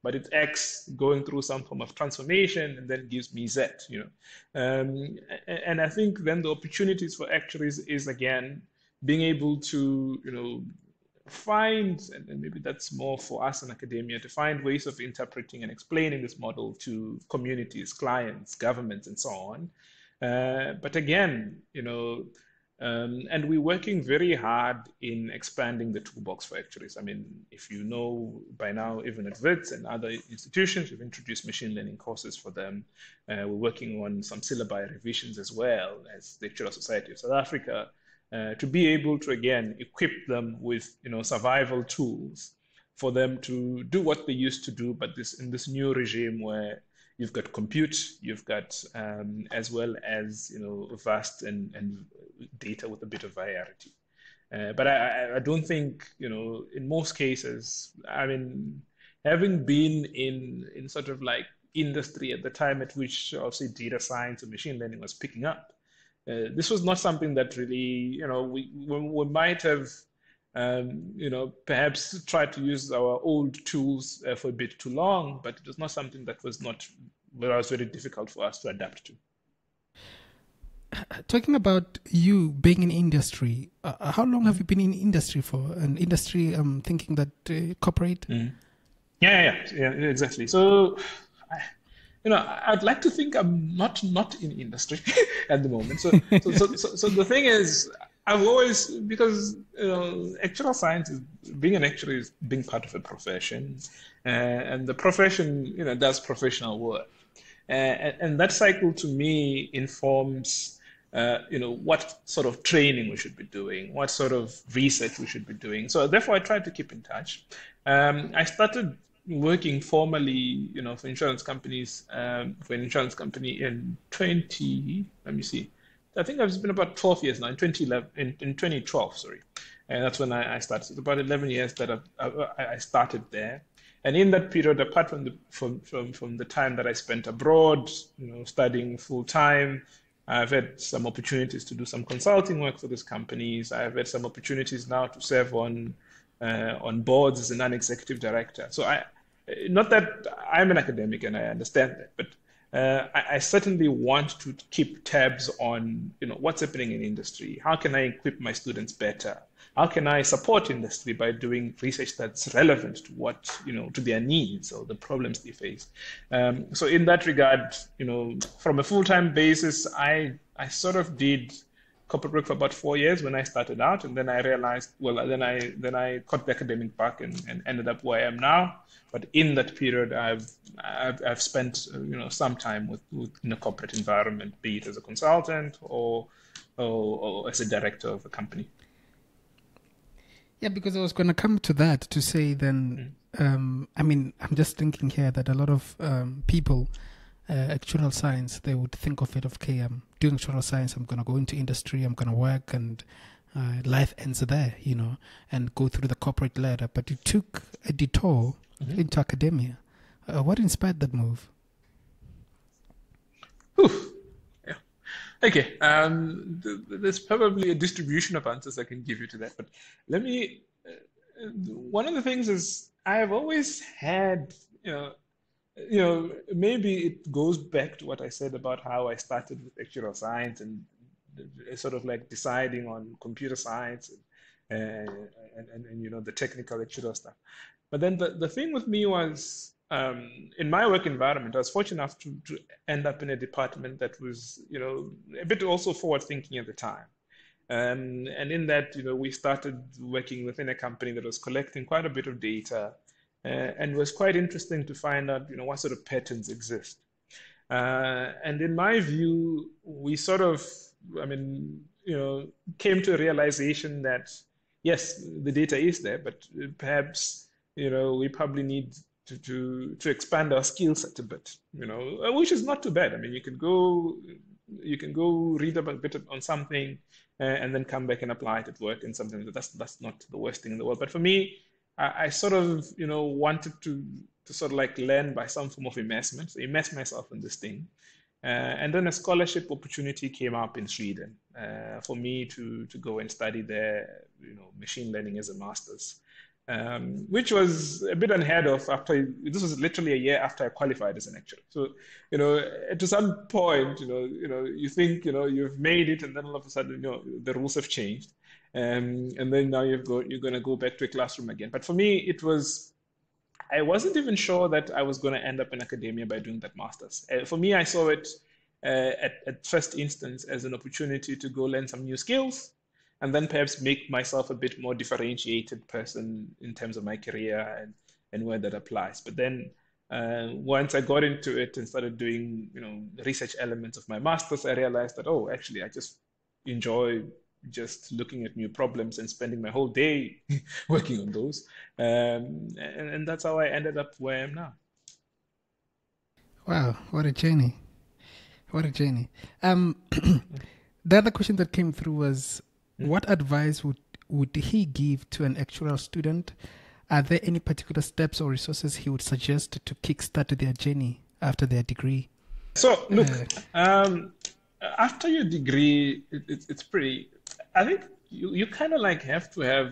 but it's X going through some form of transformation and then gives me Z, you know. Um, and I think then the opportunities for actuaries is, again, being able to, you know, find, and maybe that's more for us in academia, to find ways of interpreting and explaining this model to communities, clients, governments, and so on. Uh, but again, you know, um, and we're working very hard in expanding the toolbox for actuaries. I mean, if you know by now, even at Wits and other institutions, we've introduced machine learning courses for them. Uh, we're working on some syllabi revisions as well as the Actuarial Society of South Africa. Uh, to be able to, again, equip them with, you know, survival tools for them to do what they used to do, but this in this new regime where you've got compute, you've got um, as well as, you know, vast and, and data with a bit of variety. Uh, but I, I don't think, you know, in most cases, I mean, having been in, in sort of like industry at the time at which, obviously, data science and machine learning was picking up, Uh, this was not something that really, you know, we, we, we might have, um, you know, perhaps tried to use our old tools uh, for a bit too long, but it was not something that was not, that was very difficult for us to adapt to. Talking about you being in industry, uh, how long have you been in industry for? An industry, I'm thinking that uh, corporate? Mm. Yeah, yeah, yeah, exactly. So, I, you know, I'd like to think I'm not not in industry at the moment. So, so, so, so, so the thing is, I've always, because, you know, actuarial science is, being an actuary is being part of a profession, uh, and the profession, you know, does professional work, uh, and, and that cycle to me informs, uh, you know, what sort of training we should be doing, what sort of research we should be doing. So therefore, I try to keep in touch. Um, I started working formally, you know, for insurance companies, um, for an insurance company in twenty, let me see, I think I've been about twelve years now, in twenty eleven, in, in twenty twelve, sorry. And that's when I, I started. So it's about eleven years that I, I, I started there. And in that period, apart from the, from, from, from the time that I spent abroad, you know, studying full time, I've had some opportunities to do some consulting work for these companies. I've had some opportunities now to serve on, uh, on boards as a non-executive director. So I, not that I'm an academic and I understand that, but uh, I, I certainly want to keep tabs on, you know, what's happening in industry. How can I equip my students better? How can I support industry by doing research that's relevant to what, you know, to their needs or the problems they face? Um, so in that regard, you know, from a full-time basis, I I sort of did corporate work for about four years when I started out, and then I realized, well, then I then I caught the academic bug and, and ended up where I am now. But in that period, I've I've, I've spent you know some time with, with in a corporate environment, be it as a consultant or or, or as a director of a company. Yeah, because I was going to come to that to say then, mm. um, I mean, I'm just thinking here that a lot of um, people, uh, actuarial science, they would think of it of, okay, I'm doing actuarial science, I'm going to go into industry, I'm going to work, and uh, life ends there, you know, and go through the corporate ladder. But you took a detour mm-hmm. into academia. Uh, what inspired that move? Oof. Okay, um, th there's probably a distribution of answers I can give you to that, but let me, uh, one of the things is I've always had, you know, you know, maybe it goes back to what I said about how I started with actuarial science and sort of like deciding on computer science and, and, and, and, and you know, the technical actuarial stuff. But then the, the thing with me was, Um, in my work environment, I was fortunate enough to, to end up in a department that was, you know, a bit also forward-thinking at the time. Um, and in that, you know, we started working within a company that was collecting quite a bit of data, uh, and was quite interesting to find out, you know, what sort of patterns exist. Uh, and in my view, we sort of, I mean, you know, came to a realization that, yes, the data is there, but perhaps, you know, we probably need To, to, to expand our skill set a bit, you know, which is not too bad. I mean, you can go, you can go read up a bit on something uh, and then come back and apply it at work and something. That's, that's not the worst thing in the world. But for me, I, I sort of, you know, wanted to, to sort of like learn by some form of immersement, so immerse myself in this thing. Uh, and then a scholarship opportunity came up in Sweden uh, for me to, to go and study there, you know, machine learning as a master's. Um, which was a bit unheard of after, this was literally a year after I qualified as an actuary. So, you know, to some point, you know, you know, you think, you know, you've made it, and then all of a sudden, you know, the rules have changed. Um, and then now you've got, you're going to go back to a classroom again. But for me, it was, I wasn't even sure that I was going to end up in academia by doing that master's. Uh, for me, I saw it uh, at, at first instance as an opportunity to go learn some new skills, and then perhaps make myself a bit more differentiated person in terms of my career and, and where that applies. But then uh, once I got into it and started doing, you know, research elements of my master's, I realized that, oh, actually, I just enjoy just looking at new problems and spending my whole day working on those. Um, and, and that's how I ended up where I am now. Wow, what a journey. What a journey. Um, the other question that came through was, what advice would, would he give to an actuarial student? Are there any particular steps or resources he would suggest to kickstart their journey after their degree? So, look, uh, um, after your degree, it, it, it's pretty, I think you, you kind of like have to have,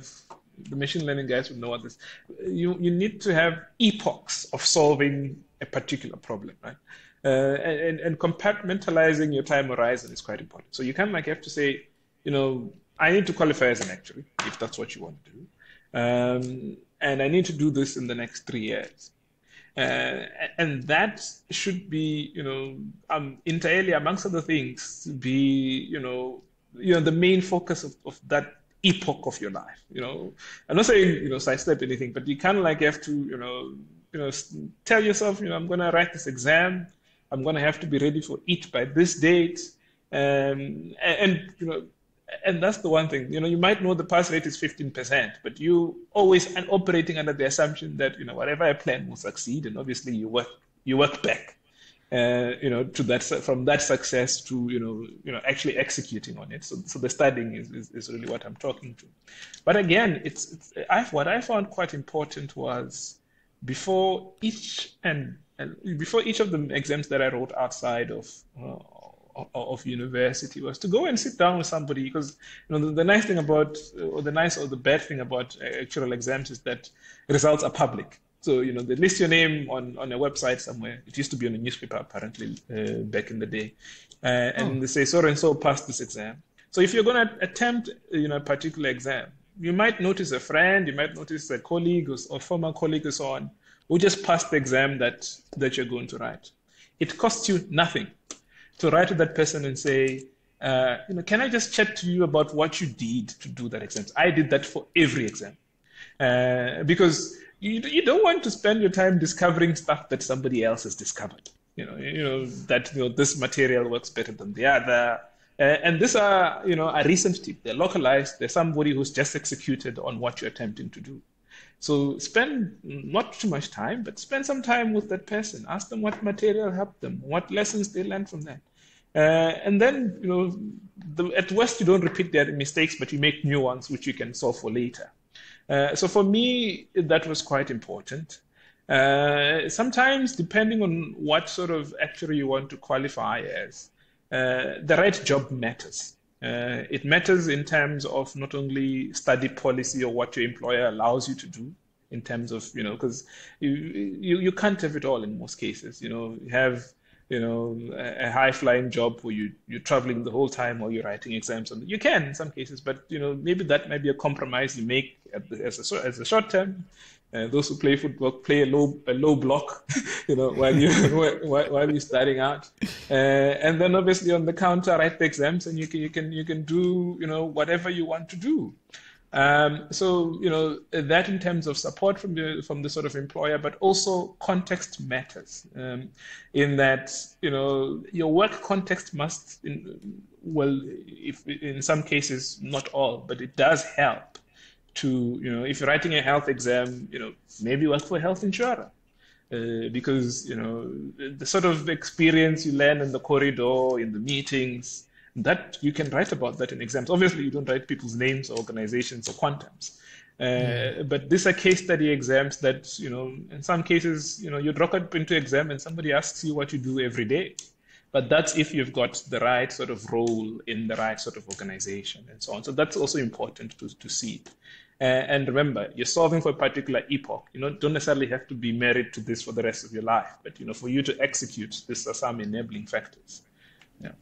the machine learning guys would know what this, you, you need to have epochs of solving a particular problem, right? Uh, and, and compartmentalizing your time horizon is quite important. So you kind of like have to say, you know, I need to qualify as an actuary, if that's what you want to do. Um, and I need to do this in the next three years. Uh, and that should be, you know, um, entirely, amongst other things, be, you know, you know, the main focus of, of that epoch of your life. You know, I'm not saying, you know, sidestep anything, but you kind of like have to, you know, you know, tell yourself, you know, I'm going to write this exam. I'm going to have to be ready for it by this date. Um, and, and, you know, And that's the one thing, you know, you might know the pass rate is fifteen percent, but you always are operating under the assumption that, you know, whatever I plan will succeed. And obviously you work, you work back, uh, you know, to that, from that success to, you know, you know, actually executing on it. So, so the studying is, is, is really what I'm talking to. But again, it's, it's I've, what I found quite important was before each and, and before each of the exams that I wrote outside of, uh, of university was to go and sit down with somebody, because you know the, the nice thing about, or the nice or the bad thing about actuarial exams is that results are public. So you know they list your name on on a website somewhere. It used to be on a newspaper apparently uh, back in the day, uh, and oh. they say so and so passed this exam. So if you're going to attempt you know a particular exam, you might notice a friend, you might notice a colleague or, or former colleague or so on who just passed the exam that that you're going to write. It costs you nothing to write to that person and say, Uh, you know, can I just chat to you about what you did to do that exam? I did that for every exam uh, because you, you don't want to spend your time discovering stuff that somebody else has discovered. You know, you know that you know, this material works better than the other. Uh, and these are, you know, are recent tips. They're localized. There's somebody who's just executed on what you're attempting to do. So spend not too much time, but spend some time with that person. Ask them what material helped them, what lessons they learned from that. Uh, and then, you know, the, at worst, you don't repeat their mistakes, but you make new ones, which you can solve for later. Uh, so for me, that was quite important. Uh, sometimes, depending on what sort of actuary you want to qualify as, uh, the right job matters. Uh, it matters in terms of not only study policy or what your employer allows you to do, in terms of, you know, because you, you, you can't have it all in most cases. You know, you have, you know, a high-flying job where you, you're traveling the whole time or you're writing exams. You can in some cases, but, you know, maybe that might be a compromise you make at the, as, a, as a short term. Uh, those who play football play a low a low block, you know, while you while, while you're starting out, uh, and then obviously on the counter write the exams, and you can you can you can do you know whatever you want to do. Um, so you know that in terms of support from the from the sort of employer, but also context matters. Um, in that you know your work context must in, well, if in some cases not all, but it does help. To, you know, if you're writing a health exam, you know, maybe work for a health insurer uh, because, you know, the sort of experience you learn in the corridor, in the meetings, that you can write about that in exams. Obviously, you don't write people's names, or organizations, or quantums. Uh, mm. But these are case study exams that, you know, in some cases, you know, you rock up into exam and somebody asks you what you do every day. But that's if you've got the right sort of role in the right sort of organization and so on. So that's also important to, to see. Uh, and remember, you're solving for a particular epoch. You know, don't necessarily have to be married to this for the rest of your life. But, you know, for you to execute, these are some enabling factors. Yeah.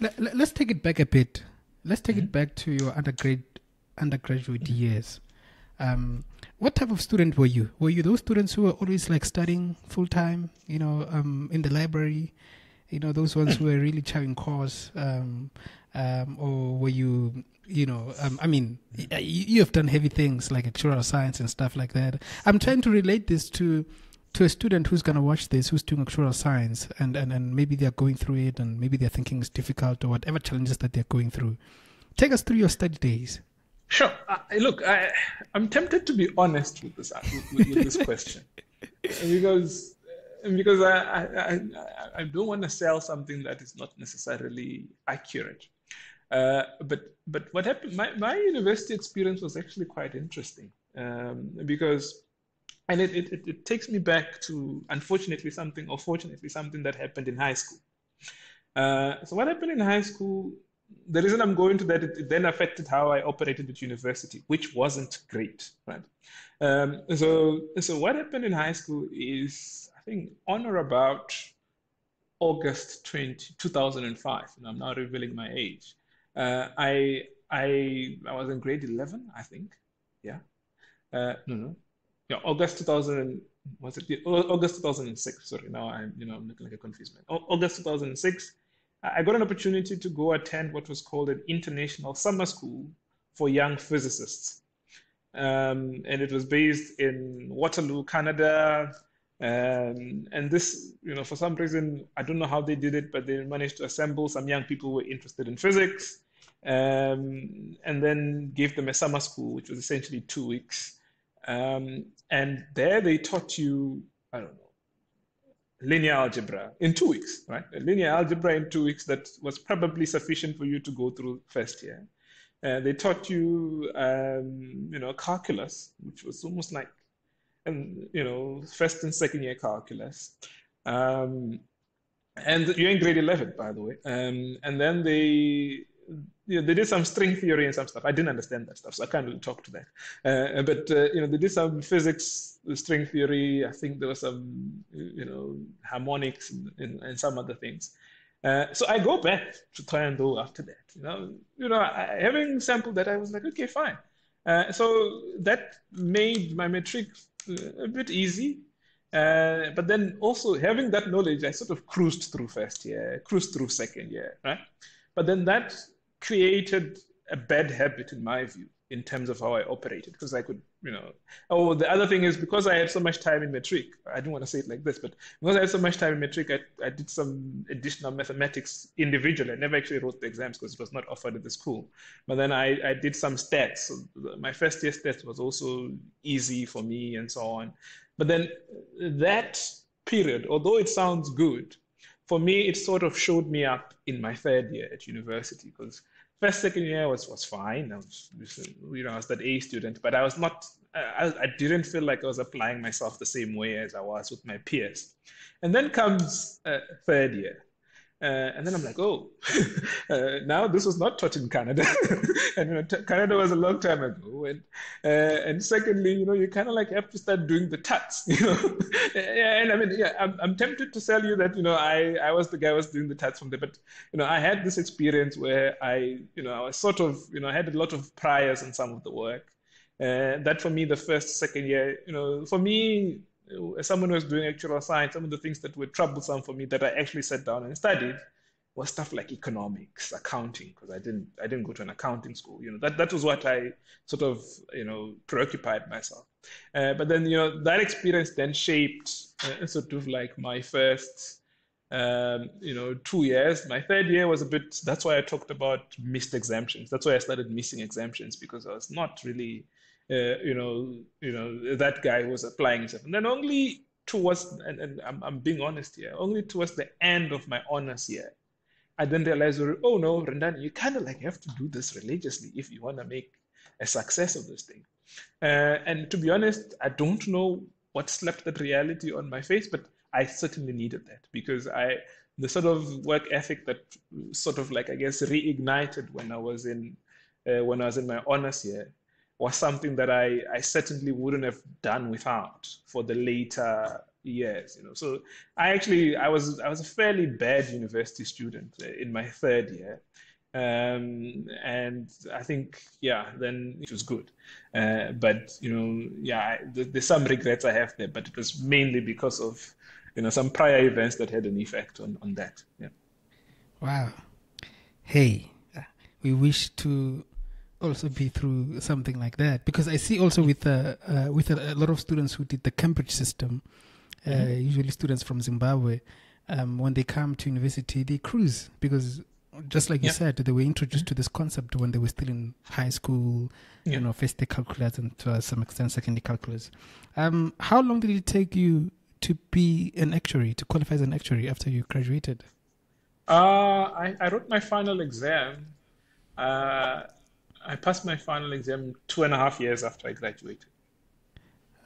Let, let's take it back a bit. Let's take mm-hmm. it back to your undergrad, undergraduate mm-hmm. years. Um, what type of student were you? Were you those students who were always like studying full time, you know, um, in the library, you know, those ones who were really chowing course, um, um, or were you, you know, um, I mean, you, you have done heavy things like actuarial science and stuff like that. I'm trying to relate this to, to a student who's going to watch this, who's doing actuarial science and, and, and maybe they're going through it and maybe they're thinking it's difficult or whatever challenges that they're going through. Take us through your study days. Sure. Uh, look, I, I'm tempted to be honest with this with, with this question because because I I, I, I don't want to sell something that is not necessarily accurate. Uh, but but what happened? My my university experience was actually quite interesting um, because, and it, it it takes me back to unfortunately something or fortunately something that happened in high school. Uh, so what happened in high school? The reason I'm going to that, it then affected how I operated at university, which wasn't great, right? Um, so, so what happened in high school is, I think, on or about August twentieth, two thousand five, and I'm now revealing my age. Uh, I, I, I was in grade eleven, I think, yeah. Uh, no, no, yeah, August two thousand, was it? Yeah, August two thousand six, sorry, now I'm, you know, I'm looking like a confused man. August two thousand six. I got an opportunity to go attend what was called an international summer school for young physicists. Um, and it was based in Waterloo, Canada. Um, and this, you know, for some reason, I don't know how they did it, but they managed to assemble some young people who were interested in physics um, and then gave them a summer school, which was essentially two weeks. Um, and there they taught you, I don't know, linear algebra in two weeks, right? Linear algebra in two weeks that was probably sufficient for you to go through first year. Uh, they taught you, um, you know, calculus, which was almost like, and you know, first and second year calculus. Um, and you're in grade eleven, by the way. Um, and then they, you know, they did some string theory and some stuff. I didn't understand that stuff, so I can't really talk to that. Uh, but, uh, you know, they did some physics, string theory. I think there was some, you know, harmonics and, and, and some other things. Uh, so I go back to Thohoyandou after that. You know, you know, I, having sampled that, I was like, okay, fine. Uh, so that made my metric a bit easy. Uh, but then also having that knowledge, I sort of cruised through first year, cruised through second year, right? But then that created a bad habit in my view in terms of how I operated, because I could, you know, oh, the other thing is because I had so much time in matric, I didn't want to say it like this, but because I had so much time in matric, I, I did some additional mathematics individually. I never actually wrote the exams because it was not offered at the school. But then I, I did some stats. So my first year stats was also easy for me and so on. But then that period, although it sounds good, for me, it sort of showed me up in my third year at university, because first, second year was, was fine. I was, you know, I was that A student, but I was not, I, I didn't feel like I was applying myself the same way as I was with my peers. And then comes uh, third year. Uh, and then I'm like, oh, uh, now this was not taught in Canada. And you know, t Canada was a long time ago. And uh, and secondly, you know, you kind of like have to start doing the tuts, you know. And I mean, yeah, I'm, I'm tempted to sell you that, you know, I, I was the guy who was doing the tuts from there. But, you know, I had this experience where I, you know, I was sort of, you know, I had a lot of priors in some of the work. Uh, that for me, the first, second year, you know, for me, as someone who was doing actuarial science, some of the things that were troublesome for me that I actually sat down and studied was stuff like economics, accounting, because I didn't, I didn't go to an accounting school. You know, that, that was what I sort of, you know, preoccupied myself. Uh, but then, you know, that experience then shaped uh, sort of like my first, um, you know, two years. My third year was a bit, that's why I talked about missed exemptions. That's why I started missing exemptions, because I was not really... Uh, you know, you know that guy was applying himself, and then only towards, and, and I'm, I'm being honest here, only towards the end of my honors year, I then realized, oh no, Rendani, you kind of like have to do this religiously if you want to make a success of this thing. Uh, and to be honest, I don't know what slapped that reality on my face, but I certainly needed that, because I the sort of work ethic that sort of like I guess reignited when I was in uh, when I was in my honors year was something that I, I certainly wouldn't have done without for the later years, you know. So I actually, I was I was a fairly bad university student in my third year. Um, and I think, yeah, then it was good. Uh, but, you know, yeah, I, there's some regrets I have there, but it was mainly because of, you know, some prior events that had an effect on, on that. Yeah. Wow. Hey, we wish to... also be through something like that, because I see also with uh, uh, with a, a lot of students who did the Cambridge system, uh, mm-hmm. usually students from Zimbabwe, um, when they come to university, they cruise, because just like yeah. you said, they were introduced mm-hmm. to this concept when they were still in high school, yeah. you know, first year calculus and to uh, some extent second year calculus. Um, how long did it take you to be an actuary, to qualify as an actuary after you graduated? Uh, I, I wrote my final exam. Uh, I passed my final exam two and a half years after I graduated.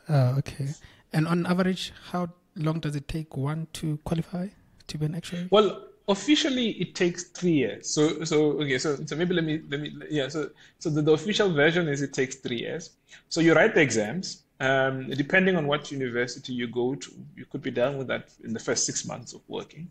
Oh, okay. And on average, how long does it take one to qualify to be an actuary? Well, officially it takes three years. So, so okay. So, so maybe let me let me yeah. So, so the, the official version is it takes three years. So you write the exams. Um, depending on what university you go to, you could be done with that in the first six months of working.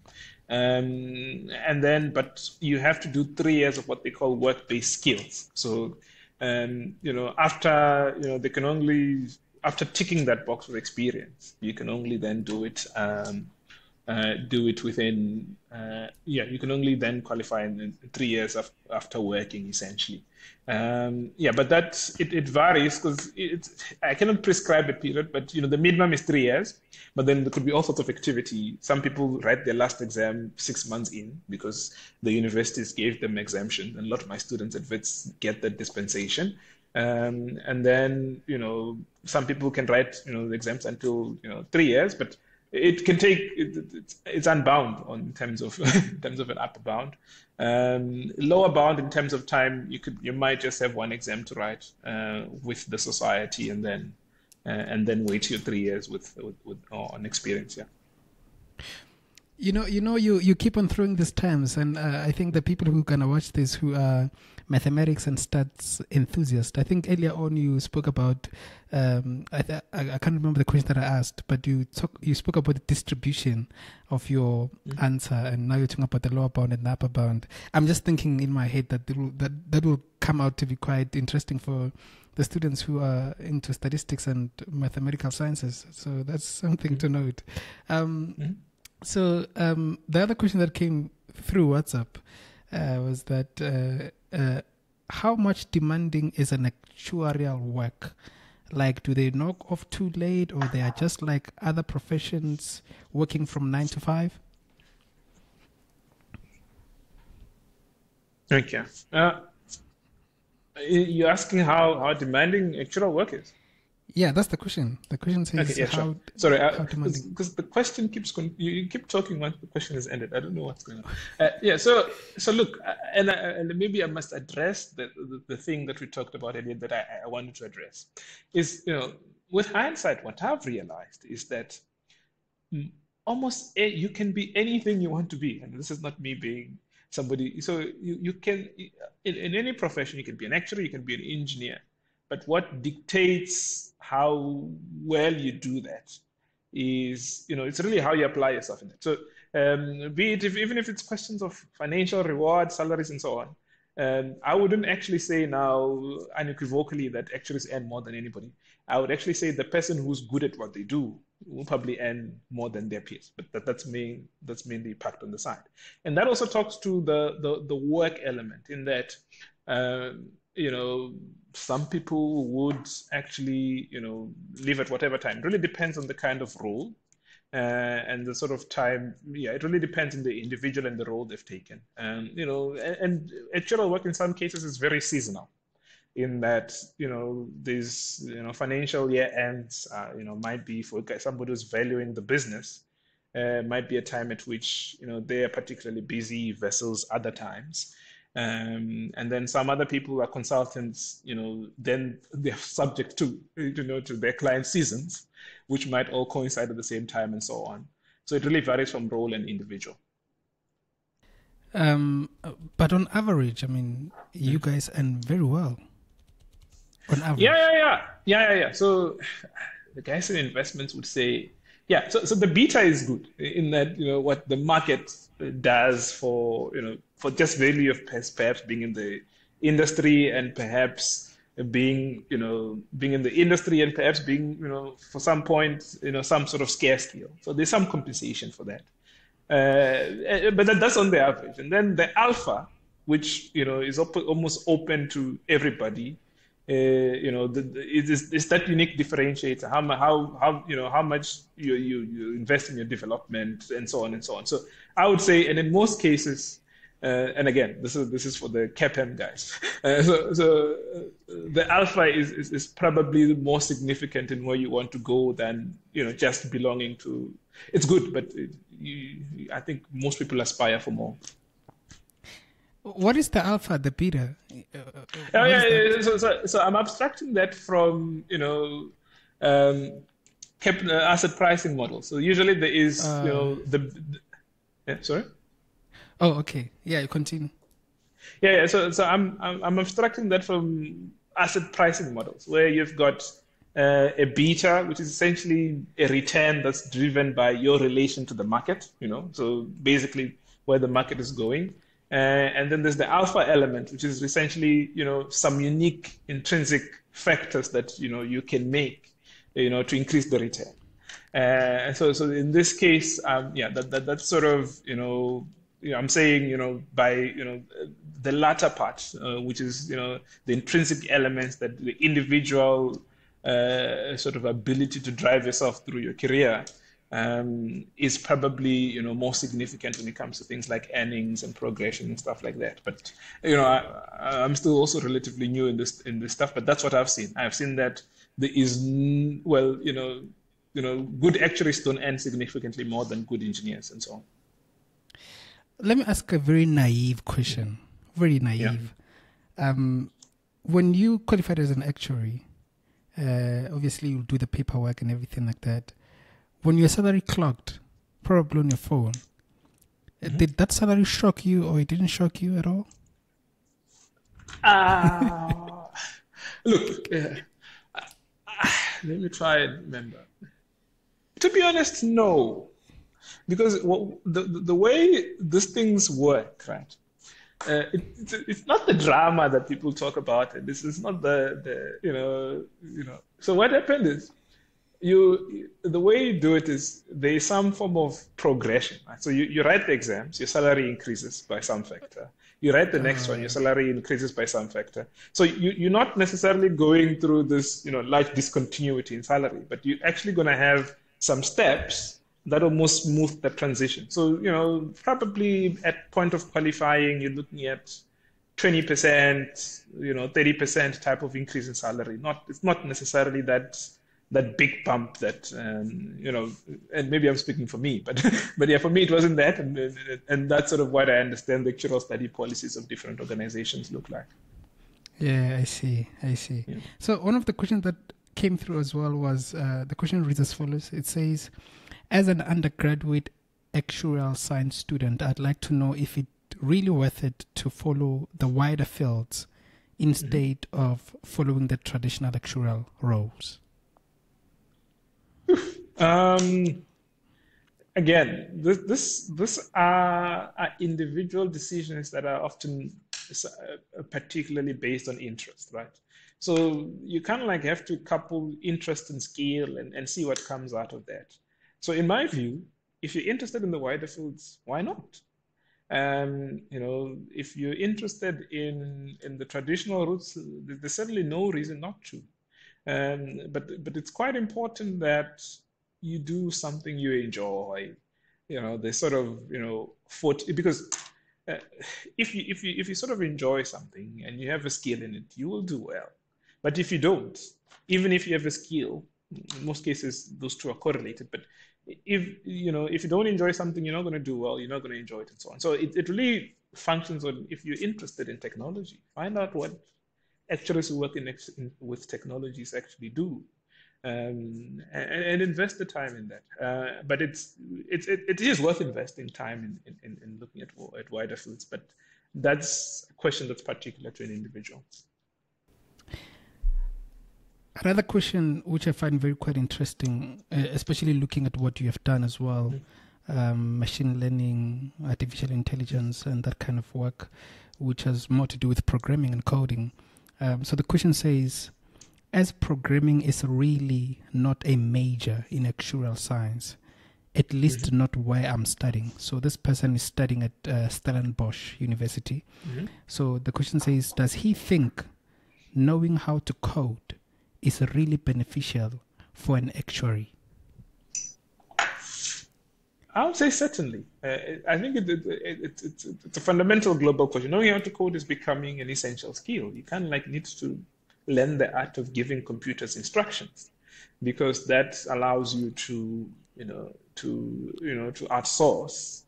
Um, and then, but you have to do three years of what they call work-based skills. So, um, you know, after, you know, they can only, after ticking that box with experience, you can only then do it, um, uh, do it within, uh, yeah, you can only then qualify in, in three years af after working, essentially. Um, yeah, but that it, it varies, because I cannot prescribe a period, but you know the minimum is three years, but then there could be all sorts of activity. Some people write their last exam six months in because the universities gave them exemption, and a lot of my students at Wits get that dispensation. Um, and then you know some people can write you know the exams until you know three years, but it can take it, it's, it's unbound on in terms of in terms of an upper bound, um, lower bound in terms of time. You could you might just have one exam to write uh, with the society, and then uh, and then wait your three years with with, with oh, on experience. Yeah. You know, you know, you, you keep on throwing these terms, and uh, I think the people who kind of watch this, who are mathematics and stats enthusiasts, I think earlier on you spoke about, um, I, th I can't remember the question that I asked, but you talk, you spoke about the distribution of your mm-hmm. answer, and now you're talking about the lower bound and the upper bound. I'm just thinking in my head that will, that that will come out to be quite interesting for the students who are into statistics and mathematical sciences. So that's something mm-hmm. to note. Um, mm-hmm. So um, the other question that came through WhatsApp uh, was that uh, uh, how much demanding is an actuarial work? Like, do they knock off too late, or they are just like other professions working from nine to five? Okay. Uh, you're asking how, how demanding actuarial work is? Yeah, that's the question. The question says okay, yeah, how... Sure. Sorry, because the question keeps... Con you, you keep talking once the question is ended. I don't know what's going on. Uh, yeah, so so look, and, I, and maybe I must address the, the, the thing that we talked about earlier that I, I wanted to address. Is, you know, with hindsight, what I've realized is that almost a, you can be anything you want to be. And this is not me being somebody... So you, you can... In, in any profession, you can be an actuary, you can be an engineer. But what dictates how well you do that is, you know, it's really how you apply yourself in that. So um, be it, if, even if it's questions of financial reward, salaries, and so on, um, I wouldn't actually say now unequivocally that actuaries earn more than anybody. I would actually say the person who's good at what they do will probably earn more than their peers. But that, that's, main, that's mainly packed on the side. And that also talks to the, the, the work element in that, um, you know, some people would actually, you know, leave at whatever time. It really depends on the kind of role uh, and the sort of time. Yeah, it really depends on the individual and the role they've taken. Um, you know, and, and actuarial work in some cases is very seasonal in that, you know, these, you know, financial year ends, uh, you know, might be for somebody who's valuing the business. Uh, might be a time at which, you know, they are particularly busy versus other times. Um, and then some other people are consultants, you know, then they're subject to, you know, to their client seasons, which might all coincide at the same time and so on. So it really varies from role and individual. Um, but on average, I mean, you guys earn very well on average. Yeah, yeah, yeah. Yeah, yeah, yeah. So the guys in investments would say, yeah, so, so the beta is good in that, you know, what the market does for, you know, for just value of perhaps being in the industry and perhaps being, you know, being in the industry and perhaps being, you know, for some point, you know, some sort of scarce skill. So there's some compensation for that. Uh, but that, that's on the average. And then the alpha, which, you know, is op almost open to everybody, uh, you know, the, the, it's, it's that unique differentiator, how, how, how, you know, how much you, you, you invest in your development and so on and so on. So I would say, and in most cases, Uh, and again, this is this is for the C A P M guys. Uh, so, so the alpha is, is is probably more significant in where you want to go than, you know, just belonging to. It's good, but it, you, I think most people aspire for more. What is the alpha, the beta? Uh, oh, yeah, yeah. So, so so I'm abstracting that from, you know, um, cap, uh, asset pricing model. So usually there is uh, you know the, the yeah, sorry. Oh, okay. Yeah, you continue. Yeah, yeah. So, so I'm, I'm I'm abstracting that from asset pricing models, where you've got uh, a beta, which is essentially a return that's driven by your relation to the market. You know, so basically where the market is going, uh, and then there's the alpha element, which is essentially, you know, some unique intrinsic factors that, you know, you can make, you know, to increase the return. Uh, so, so in this case, um, yeah, that that that's sort of, you know. I'm saying, you know, by, you know, the latter part, uh, which is, you know, the intrinsic elements that the individual uh, sort of ability to drive yourself through your career um, is probably, you know, more significant when it comes to things like earnings and progression and stuff like that. But, you know, I, I'm still also relatively new in this in this stuff, but that's what I've seen. I've seen that there is, well, you know, you know, good actuaries don't earn significantly more than good engineers and so on. Let me ask a very naive question. Very naive. Yeah. Um, when you qualified as an actuary, uh, obviously you'll do the paperwork and everything like that. When your salary clocked, probably on your phone, Mm-hmm. Did that salary shock you, or it didn't shock you at all? Uh, look, uh, let me try and remember. To be honest, no. Because what, the, the way these things work, right? Uh, it, it's, it's not the drama that people talk about, and this is not the, the you know you know. So what happened is, you the way you do it is there is some form of progression. Right? So you, you write the exams, your salary increases by some factor. You write the next one, your salary increases by some factor. So you you're not necessarily going through this you know life discontinuity in salary, but you're actually going to have some steps that almost smooth that transition. So, you know, probably at point of qualifying, you're looking at twenty percent, you know, thirty percent type of increase in salary. Not, it's not necessarily that that big bump that, um, you know, and maybe I'm speaking for me, but but yeah, for me, it wasn't that. And, and that's sort of what I understand the actuarial study policies of different organizations look like. Yeah, I see. I see. Yeah. So one of the questions that came through as well was, uh, the question reads as follows. It says, as an undergraduate actuarial science student, I'd like to know if it's really worth it to follow the wider fields instead mm-hmm. of following the traditional actuarial roles. Um, again, this this this are, are individual decisions that are often particularly based on interest, right? So you kind of like have to couple interest and skill and, and see what comes out of that. So in my view, if you're interested in the wider fields, why not? Um, you know, if you're interested in, in the traditional routes, there's certainly no reason not to. Um, but, but it's quite important that you do something you enjoy. You know, they sort of, you know, forty, because uh, if, you, if, you, if you sort of enjoy something and you have a skill in it, you will do well. But if you don't, even if you have a skill, in most cases, those two are correlated, but if you know if you don't enjoy something, you're not going to do well, you're not going to enjoy it, and so on. So it, it really functions on, if you're interested in technology, find out what actuaries who work in, in with technologies actually do, um, and, and invest the time in that. Uh, but it's it's it, it is worth investing time in in, in looking at, at wider fields, but that's a question that's particular to an individual. Another question which I find very quite interesting, especially looking at what you have done as well, um, machine learning, artificial intelligence, and that kind of work, which has more to do with programming and coding. Um, so the question says, as programming is really not a major in actuarial science, at least mm-hmm. not where I'm studying. So this person is studying at uh, Stellenbosch University. Mm-hmm. So the question says, does he think knowing how to code is really beneficial for an actuary? I would say certainly. Uh, I think it, it, it, it, it's, it's a fundamental global question. Knowing how to code is becoming an essential skill. You kind of like need to learn the art of giving computers instructions, because that allows you to, you know, to, you know, to outsource,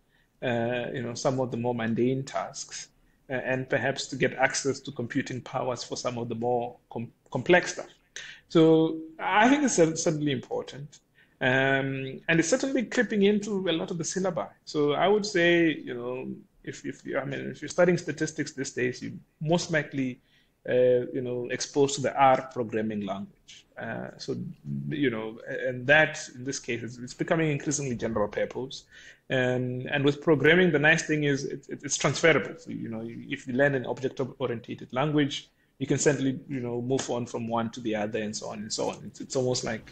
uh, you know, some of the more mundane tasks, uh, and perhaps to get access to computing powers for some of the more com complex stuff. So I think it's certainly important, um, and it's certainly creeping into a lot of the syllabi. So I would say, you know, if if you, I mean, if you're studying statistics these days, you most likely, uh, you know, exposed to the R programming language. Uh, so you know, and that in this case, it's, it's becoming increasingly general purpose. And and with programming, the nice thing is it, it, it's transferable. So you know, if you learn an object-oriented language, you can certainly, you know, move on from one to the other, and so on and so on. It's, it's almost like,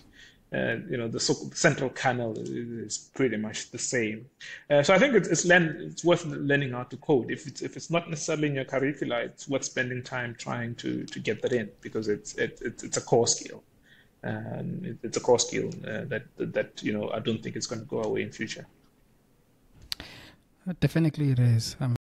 uh, you know, the, so the central kernel is, is pretty much the same. Uh, so I think it's it's, learn, it's worth learning how to code. If it's if it's not necessarily in your curricula, it's worth spending time trying to to get that in, because it's it, it it's a core skill, and it, it's a core skill uh, that that you know I don't think it's going to go away in future. Definitely, it is. Um